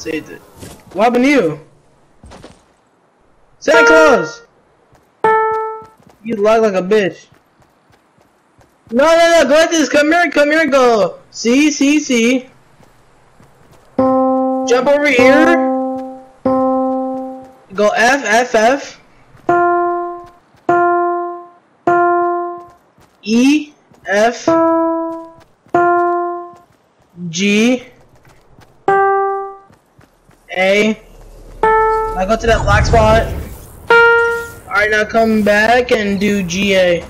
Saved it. What happened to you? Santa Claus! You lag like a bitch. No, no, no, go like this. Come here, go. See, see, see. Jump over here. Go F, F, F. E, F, G, A. Now go to that black spot. Alright, now come back and do G, A.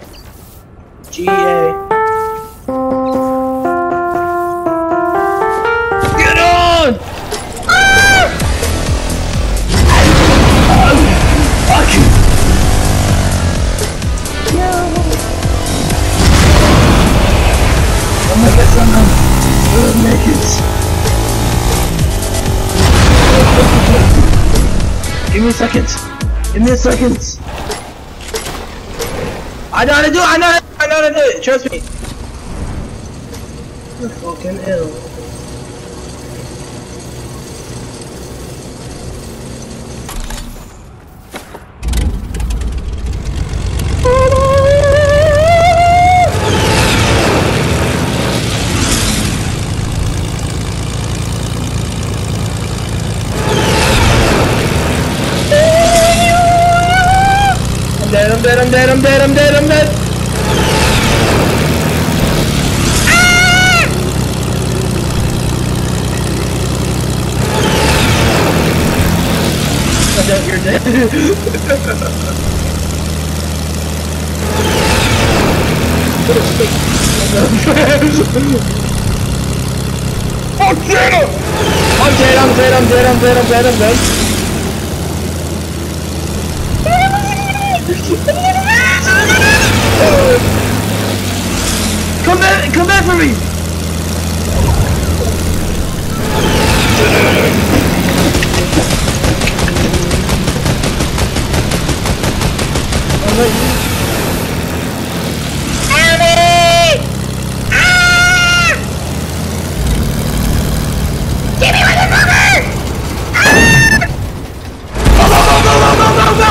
G, A. Get on! Ah! Fuck you! I guess I'm not naked. Give me a second. Give me a second. I know how to do it. I know how to do it. Trust me. You're fucking ill. I'm dead, I'm dead, I'm dead, I'm dead, I'm dead. Ah! I'm dead, you're dead. I'm dead, I'm dead, I'm dead, I'm dead, I'm dead, I'm dead. Come back for me! Help me! Ah! Give me motherfucker! Ah! Go, go, go, go, go, go, go, go!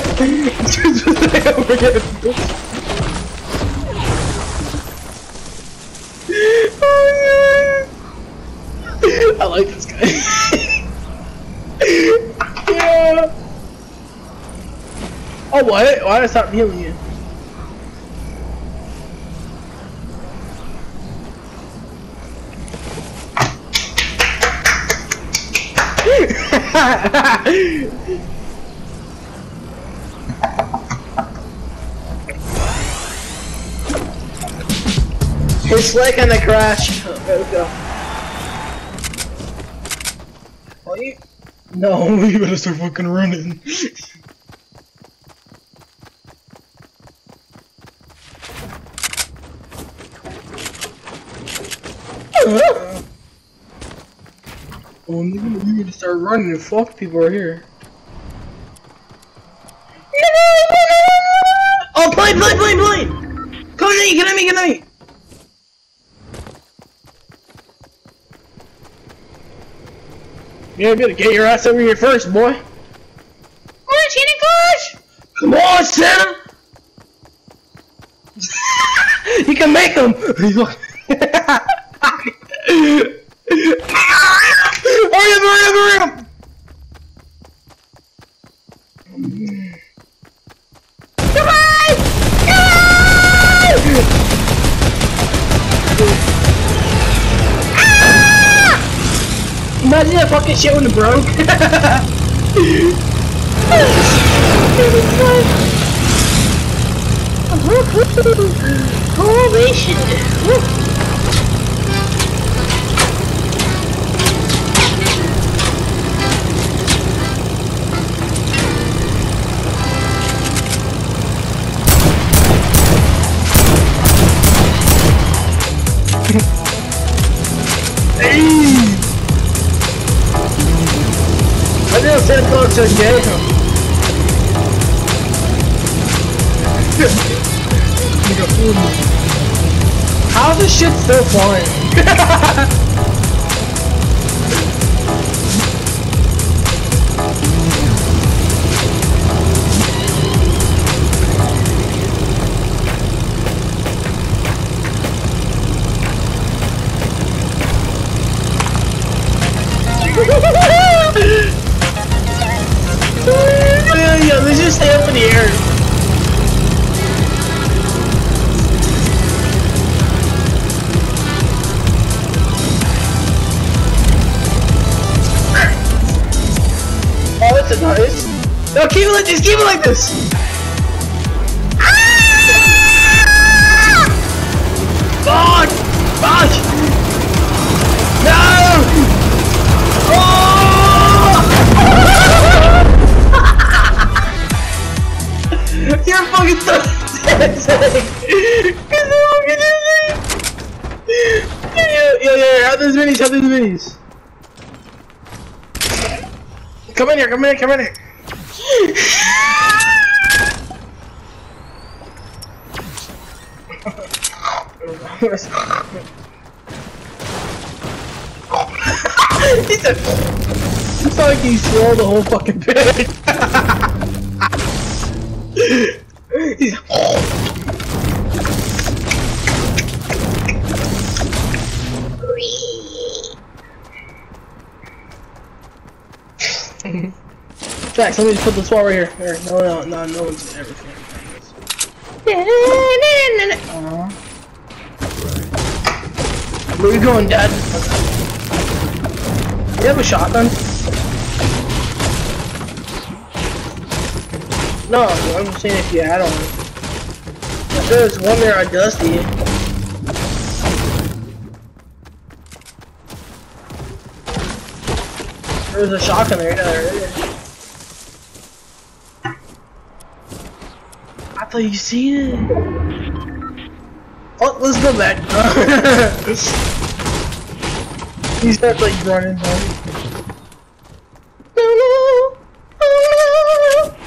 just like over here. Oh, yeah. I like this guy. Yeah. Oh, what? Why did I stop healing you? It's like in the crash. Oh, there we go. Are you? No, you better start fucking running. Oh, you need to start running and fuck people right here. Oh, plane, plane, plane, plane! Come at me, get at me, get at me! Yeah, better get your ass over here first, boy. Push, get it, push! Come on, Santa! You can make him! Hurry up, come on! Come on! Imagine that fucking shit when it broke. Probation. Woo. How is this shit still flying? No, keep it like this, keep it like this! Ah! Fuck! Fuck! No! Oh! You're fucking so Yo, have those minis! Come in here! He's a fucking swallowed the whole fucking pig. He's Jax, let me just put the swat right here. No one's ever seen it. Where are you going, Dad? You have a shotgun? No, I'm just saying if you had on it. There's one there I dusty. There's a shotgun there, I thought you seen it. Oh, let's go back. He's not like running home. Oh no!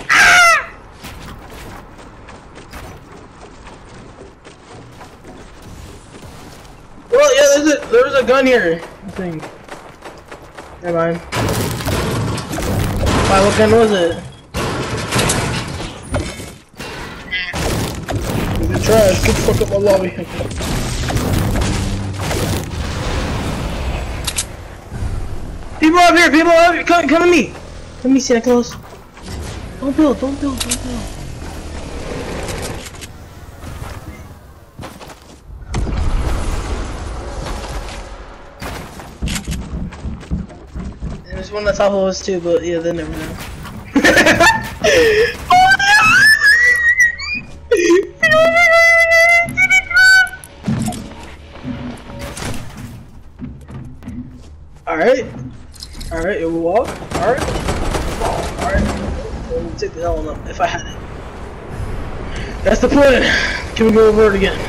Ah! Well, yeah, there's a gun here. I think. Never mind. Why, what gun was it? It's trash. Get the fuck up my lobby. People up here! People up here! Come to me! Let me see that close. Don't build! Don't build! One that's off of us too, but yeah, they never know. Alright, it will walk. Alright. Let me take the hell up if I had it. That's the plan. Can we go over it again?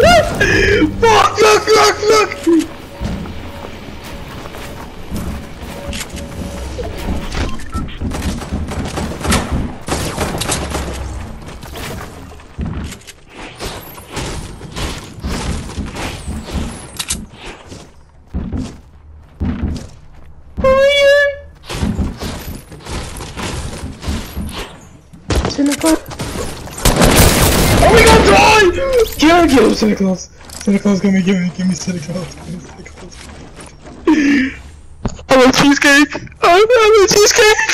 Fuck! Look! Oh yeah! Kill Santa Claus! Santa Claus, give me Santa Claus, I want cheesecake! I want cheesecake!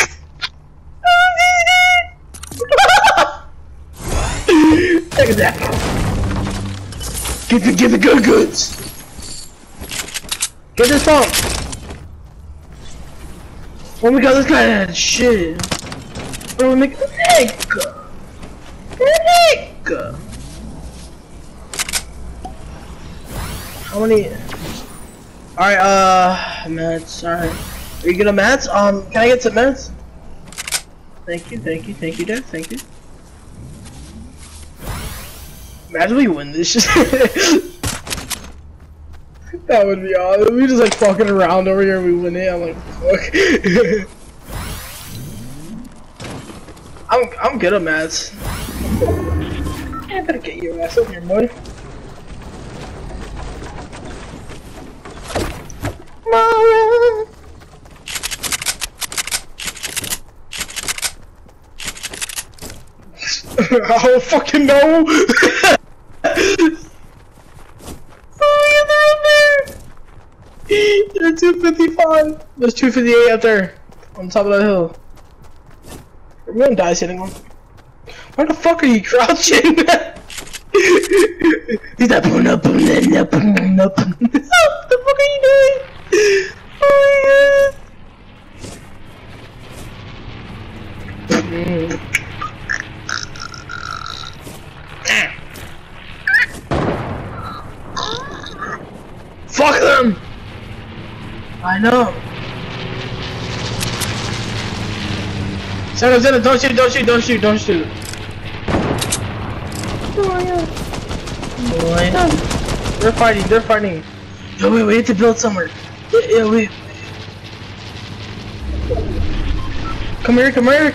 Look at that! Get the good goods! Get this phone! Oh my god, this guy had shit! Oh, make the heck! How many? Alright, meds, alright. Are you gonna meds? Can I get some meds? Thank you, Dad, thank you. Imagine we win this shit. That would be awesome. We just like fucking around over here and we win it. I'm like, fuck. I'm good at mats. I better get your ass over here, boy. Mama. I don't fucking know. There's 255! There's 258 up there! On top of that hill. Everyone dies hitting him. Why the fuck are you crouching? He's like, boom, up. What the fuck are you doing? Oh my god. Fuck them! I know. Santa, don't shoot. Boy. They're fighting. No, wait, we have to build somewhere. Yeah, wait. Come right here.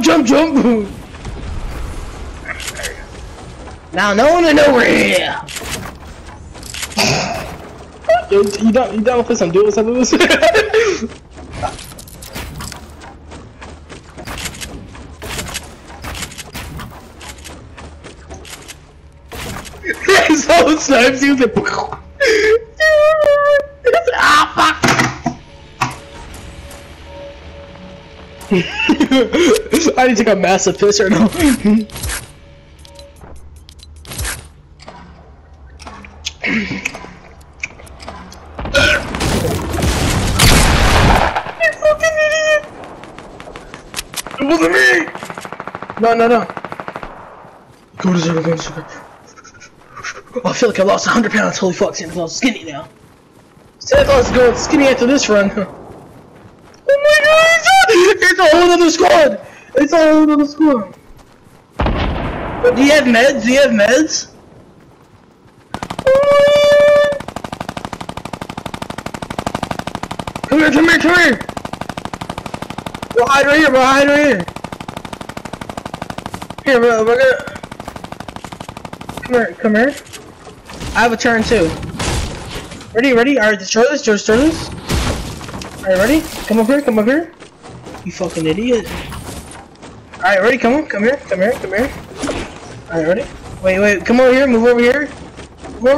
Jump! Now no one will know we're here. You don't want to play some duels, I lose. So snipes you the. Ah fuck! I need to take a massive piss right now. No. Go to zero. Oh, I feel like I lost 100 pounds. Holy fuck, Santa Claus is skinny now. Santa Claus is going skinny after this run. Oh my god, it's a whole other squad. But do you have meds? Come here. Bro, hide right here. Here, bro, we're gonna... Come here. I have a turn, too. Ready? Alright, destroy this. Alright, ready? Come up here. You fucking idiot. Alright, ready? Come here. Alright, ready? Wait, come over here, move over here! Bro,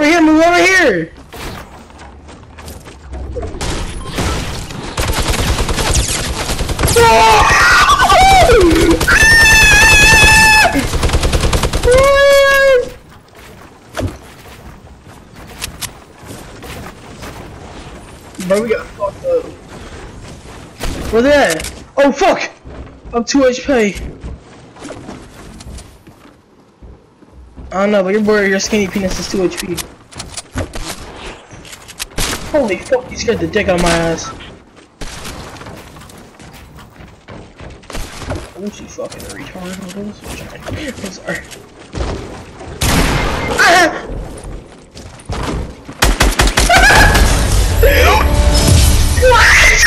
we got fucked up. Where they at? Oh fuck! I'm 2 HP. I don't know, but your skinny penis is 2 HP. Holy fuck, you scared the dick out of my ass. Oh, she fucking retarded. I'm sorry. Ah!